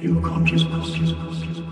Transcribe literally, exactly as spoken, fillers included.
pure consciousness.